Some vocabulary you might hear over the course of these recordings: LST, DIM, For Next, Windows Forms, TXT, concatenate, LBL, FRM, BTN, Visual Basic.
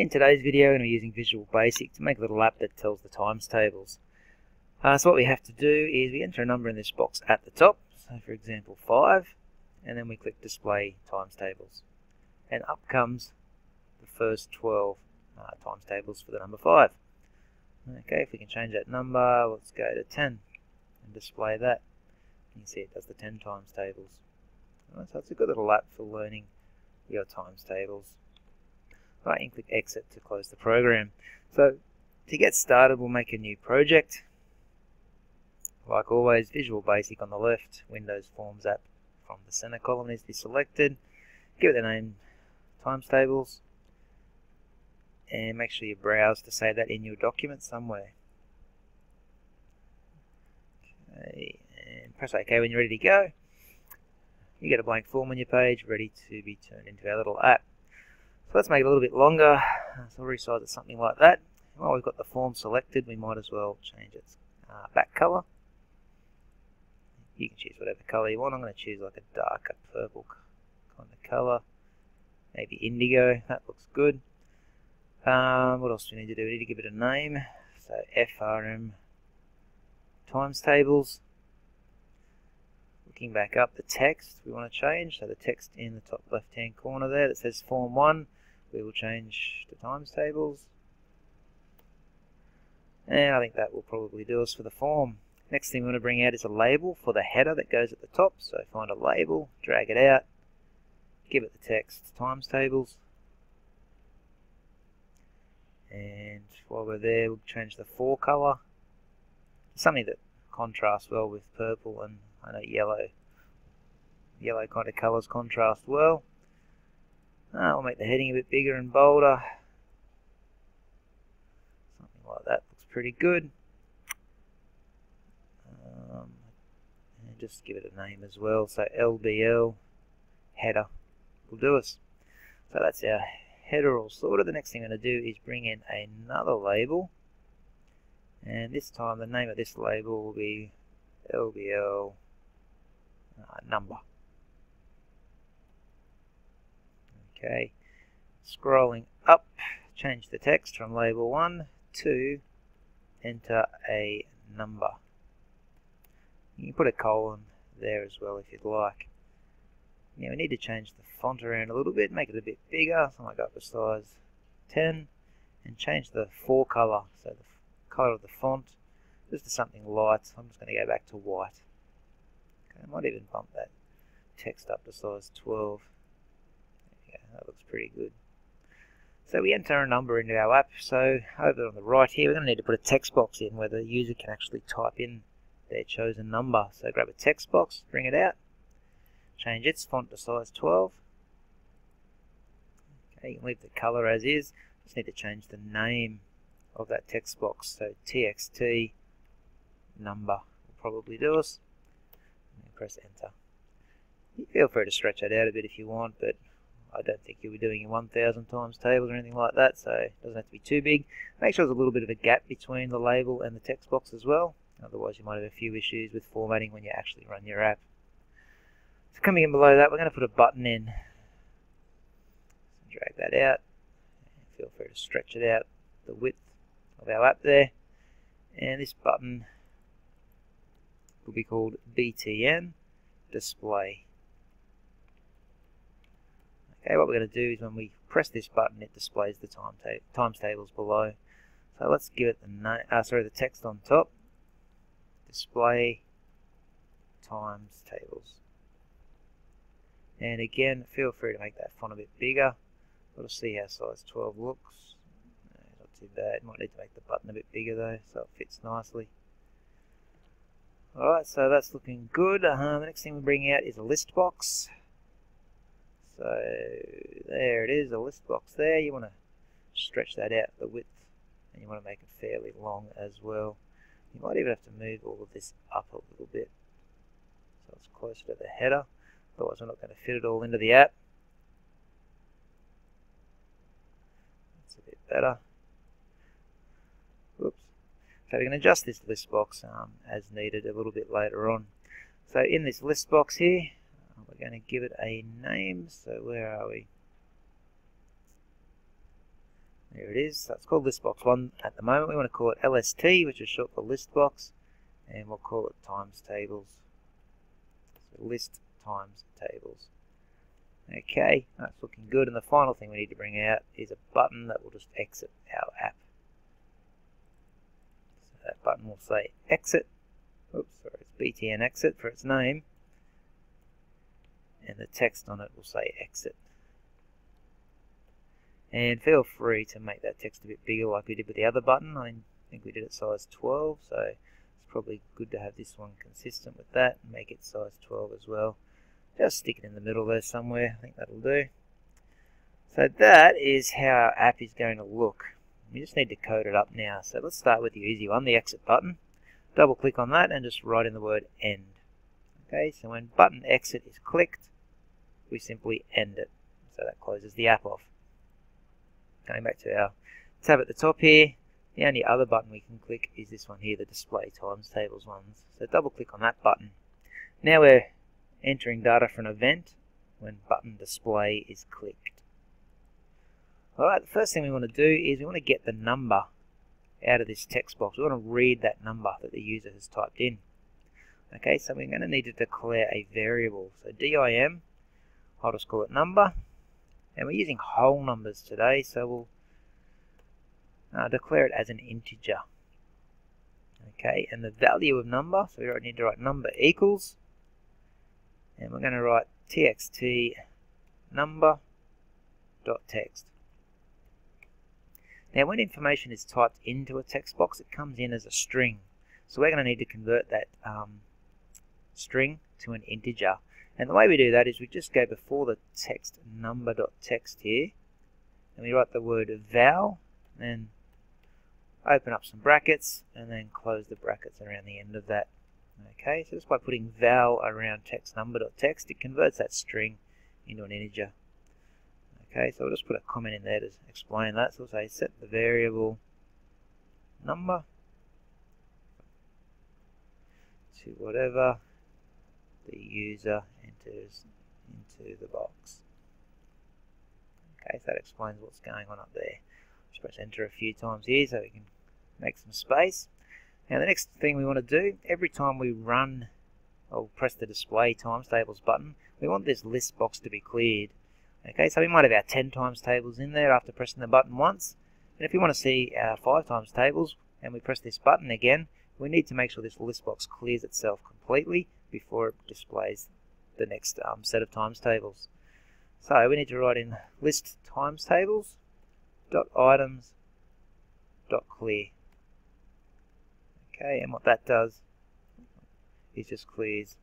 In today's video, we're going to be using Visual Basic to make a little app that tells the times tables. So what we have to do is we enter a number in this box at the top, so for example 5, and then we click Display Times Tables. And up comes the first 12 times tables for the number 5. Okay, if we can change that number, let's go to 10 and display that. You can see it does the 10 times tables. All right, so it's a good little app for learning your times tables. All right, and click Exit to close the program. So to get started, we'll make a new project. Like always, Visual Basic on the left, Windows Forms app from the center column needs to be selected. Give it the name Times Tables, and make sure you browse to save that in your document somewhere. Okay, and press OK when you're ready to go. You get a blank form on your page ready to be turned into our little app. So let's make it a little bit longer, so we'll resize it something like that. While we've got the form selected, we might as well change its back colour. You can choose whatever colour you want. I'm going to choose like a darker purple kind of colour, maybe indigo, that looks good. What else do we need to do? We need to give it a name, so FRM times tables. Looking back up, the text we want to change, so the text in the top left hand corner there that says Form 1, we will change to times tables. And I think that will probably do us for the form. Next thing we want to bring out is a label for the header that goes at the top, so find a label, drag it out, give it the text times tables. And while we're there, we'll change the fore color to something that contrasts well with purple, and I know yellow kind of colors contrast well. We'll make the heading a bit bigger and bolder, something like that looks pretty good. And just give it a name as well, so LBL header will do us. So that's our header all sorted. The next thing I'm going to do is bring in another label, and this time the name of this label will be LBL number. Okay, scrolling up, change the text from label 1 to enter a number. You can put a colon there as well if you'd like. Now we need to change the font around a little bit, make it a bit bigger, so I might go up to size 10, and change the fore color, so the color of the font, just to something light. I'm just going to go back to white. Okay, I might even bump that text up to size 12. There we go, that looks pretty good. So we enter a number into our app, so over on the right here we're going to need to put a text box in where the user can actually type in their chosen number. So grab a text box, bring it out, change its font to size 12. Okay, you can leave the color as is, just need to change the name of that text box, so TXT number will probably do us. And press enter. You feel free to stretch that out a bit if you want, but I don't think you'll be doing 1,000 times tables or anything like that, so it doesn't have to be too big. Make sure there's a little bit of a gap between the label and the text box as well, otherwise you might have a few issues with formatting when you actually run your app. So coming in below that, we're going to put a button in. So drag that out. Feel free to stretch it out, the width of our app there. And this button will be called BTN Display. Okay, what we're going to do is when we press this button, it displays the times tables below. So let's give it the text on top. Display times tables. And again, feel free to make that font a bit bigger. We'll see how size 12 looks. No, not too bad. Might need to make the button a bit bigger though, so it fits nicely. Alright, so that's looking good. The next thing we bring out is a list box. So there it is, a list box there. You want to stretch that out, the width, and you want to make it fairly long as well. You might even have to move all of this up a little bit, so it's closer to the header. Otherwise we're not going to fit it all into the app. That's a bit better. Oops. So we can adjust this list box as needed a little bit later on. So in this list box here, we're going to give it a name. So where are we? Here it is. That's called list box 1 at the moment. We want to call it LST, which is short for list box, and we'll call it times tables. So list times tables. Okay, that's looking good. And the final thing we need to bring out is a button that will just exit our app. So that button will say exit. Oops, sorry, it's BTN exit for its name. And the text on it will say exit. And feel free to make that text a bit bigger like we did with the other button. I think we did it size 12, so it's probably good to have this one consistent with that. Make it size 12 as well. Just stick it in the middle there somewhere. I think that'll do. So that is how our app is going to look. We just need to code it up now. So let's start with the easy one, the exit button. Double click on that and just write in the word end. Okay, so when button exit is clicked, we simply end it. So that closes the app off. Going back to our tab at the top here, the only other button we can click is this one here, the display times tables ones. So double click on that button. Now we're entering data for an event when button display is clicked. Alright, the first thing we want to do is we want to get the number out of this text box. We want to read that number that the user has typed in. Okay, so we're going to need to declare a variable. So DIM, I'll just call it number. And we're using whole numbers today, so we'll declare it as an integer. Okay, and the value of number, so we need to write number equals, and we're going to write TXT number.text. Now when information is typed into a text box, it comes in as a string. So we're going to need to convert that string to an integer. And the way we do that is we just go before the text number.text here, and we write the word val, then open up some brackets, and then close the brackets around the end of that. Okay, so just by putting val around text number.text, it converts that string into an integer. Okay, so I'll just put a comment in there to explain that. So we'll say set the variable number to whatever the user enters into the box. Okay, so that explains what's going on up there. Just press enter a few times here so we can make some space. Now the next thing we want to do, every time we run or press the display times tables button, we want this list box to be cleared. Okay, so we might have our 10 times tables in there after pressing the button once, and if we want to see our 5 times tables and we press this button again, we need to make sure this list box clears itself completely before it displays the next set of times tables. So we need to write in list times tables dot items dot clear. Okay, and what that does is just clears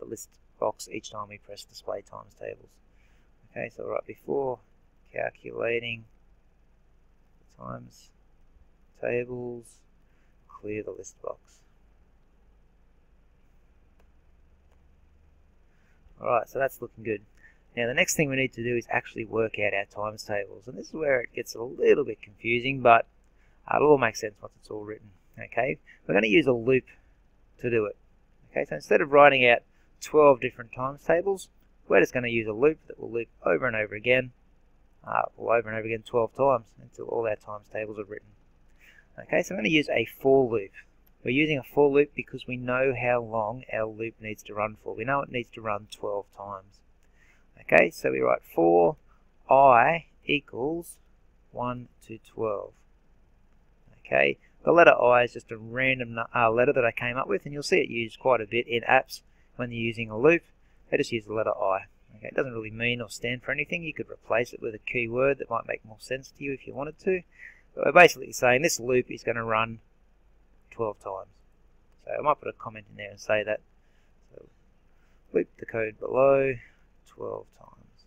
the list box each time we press display times tables. Okay, so right before calculating times tables, clear the list box. Alright, so that's looking good. Now the next thing we need to do is actually work out our times tables, and this is where it gets a little bit confusing, but it'll all make sense once it's all written. Okay, we're going to use a loop to do it. Okay, so instead of writing out 12 different times tables, we're just going to use a loop that will loop over and over again, 12 times until all our times tables are written. Okay, so I'm going to use a for loop. We're using a for loop because we know how long our loop needs to run for. We know it needs to run 12 times. Okay, so we write for I equals 1 to 12. Okay, the letter I is just a random letter that I came up with, and you'll see it used quite a bit in apps when they're using a loop. They just use the letter I. Okay, it doesn't really mean or stand for anything. You could replace it with a keyword that might make more sense to you if you wanted to. But we're basically saying this loop is going to run 12 times. So I might put a comment in there and say that. So loop the code below 12 times.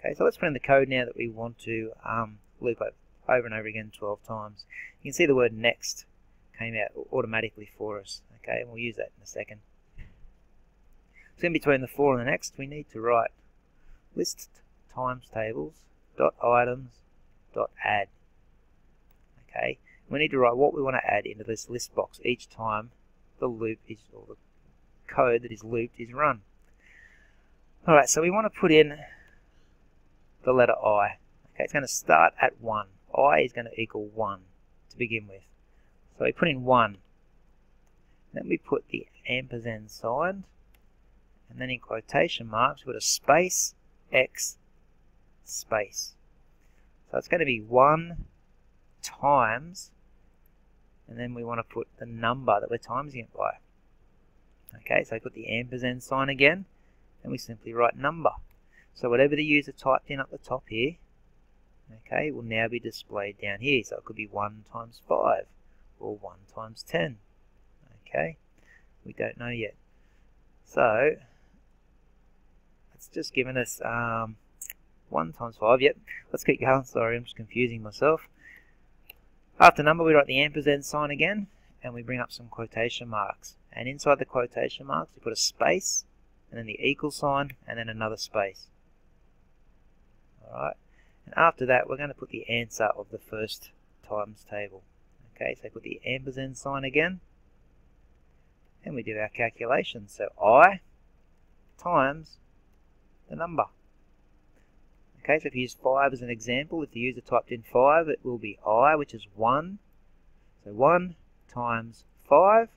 Okay, so let's put in the code now that we want to loop over and over again 12 times. You can see the word next came out automatically for us. Okay, and we'll use that in a second. So in between the for and the next, we need to write list times tables dot items dot add. Okay, we need to write what we want to add into this list box each time the loop is, or the code that is looped, is run. Alright, so we want to put in the letter I. Okay, it's going to start at 1. I is going to equal 1 to begin with. So we put in 1. Then we put the ampersand sign, and then in quotation marks we put a space x space. So it's going to be 1 times, and then we want to put the number that we're timesing it by. Okay, so we put the ampersand sign again, and we simply write number. So whatever the user typed in at the top here, okay, will now be displayed down here. So it could be 1 times 5, or 1 times 10. Okay, we don't know yet. So it's just given us 1 times 5, yep, let's keep going, sorry, I'm just confusing myself. After number we write the ampersand sign again, and we bring up some quotation marks. And inside the quotation marks we put a space, and then the equal sign, and then another space. Alright, and after that we're going to put the answer of the first times table. Okay, so put the ampersand sign again, and we do our calculation. So I times the number. Okay, so if you use 5 as an example, if the user typed in 5, it will be I, which is 1. So 1 times 5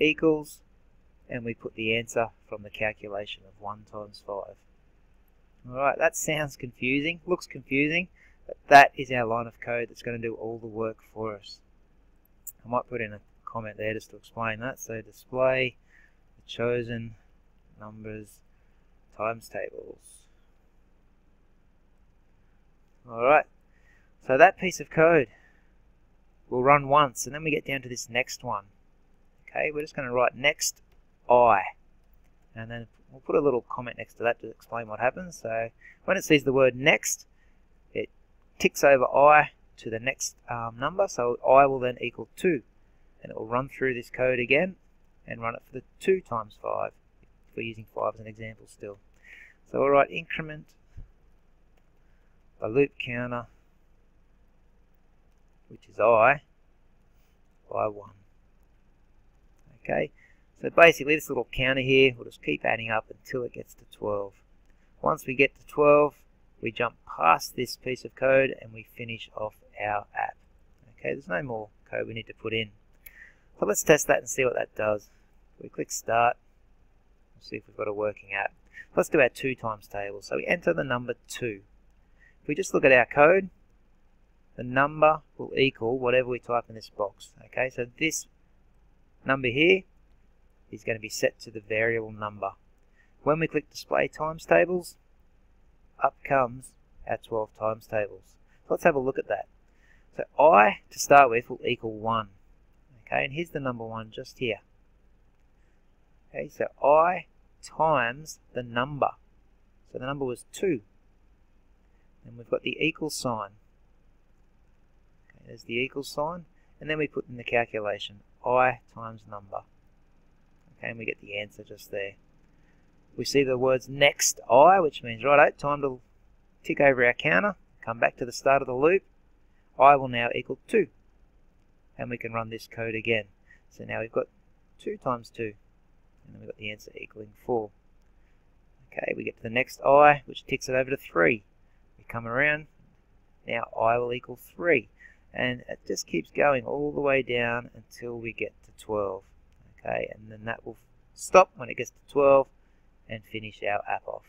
equals, and we put the answer from the calculation of 1 times 5. Alright, that sounds confusing, looks confusing, but that is our line of code that's going to do all the work for us. I might put in a comment there just to explain that. So display the chosen numbers times tables. Alright, so that piece of code will run once, and then we get down to this next one. Okay, we're just going to write next I, and then we'll put a little comment next to that to explain what happens. So when it sees the word next, it ticks over I to the next number, so I will then equal 2, and it will run through this code again and run it for the 2 times 5 if we're using 5 as an example still. So we'll write increment a loop counter, which is I, by 1. Okay, so basically this little counter here will just keep adding up until it gets to 12. Once we get to 12, we jump past this piece of code and we finish off our app. Okay, there's no more code we need to put in. So let's test that and see what that does. We click start, we'll see if we've got a working app. Let's do our 2 times table. So we enter the number 2. If we just look at our code, the number will equal whatever we type in this box. Okay, so this number here is going to be set to the variable number. When we click display times tables, up comes our 12 times tables. So let's have a look at that. So I, to start with, will equal 1. Okay, and here's the number 1 just here. Okay, so I times the number. So the number was 2. And we've got the equal sign. Okay, there's the equal sign, and then we put in the calculation I times number. Okay, and we get the answer just there. We see the words next I, which means right, time to tick over our counter, come back to the start of the loop. I will now equal 2, and we can run this code again. So now we've got 2 times 2, and then we've got the answer equaling 4. Okay, we get to the next I, which ticks it over to 3. Come around, now I will equal 3, and it just keeps going all the way down until we get to 12. Okay, and then that will stop when it gets to 12 and finish our app off.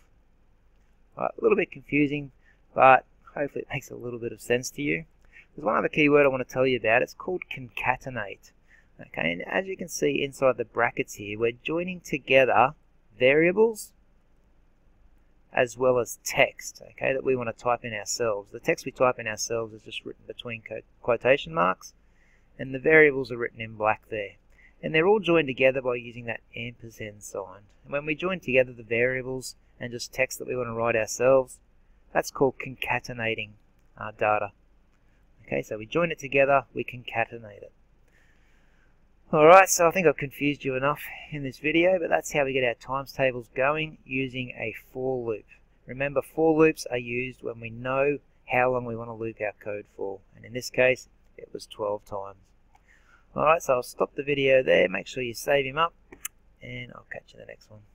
All right, a little bit confusing, but hopefully it makes a little bit of sense to you. There's one other keyword I want to tell you about. It's called concatenate. Okay, and as you can see inside the brackets here, we're joining together variables as well as text, okay, that we want to type in ourselves. The text we type in ourselves is just written between quotation marks, and the variables are written in black there. And they're all joined together by using that ampersand sign. And when we join together the variables and just text that we want to write ourselves, that's called concatenating our data. Okay, so we join it together, we concatenate it. Alright, so I think I've confused you enough in this video, but that's how we get our times tables going using a for loop. Remember, for loops are used when we know how long we want to loop our code for, and in this case, it was 12 times. Alright, so I'll stop the video there, make sure you save him up, and I'll catch you in the next one.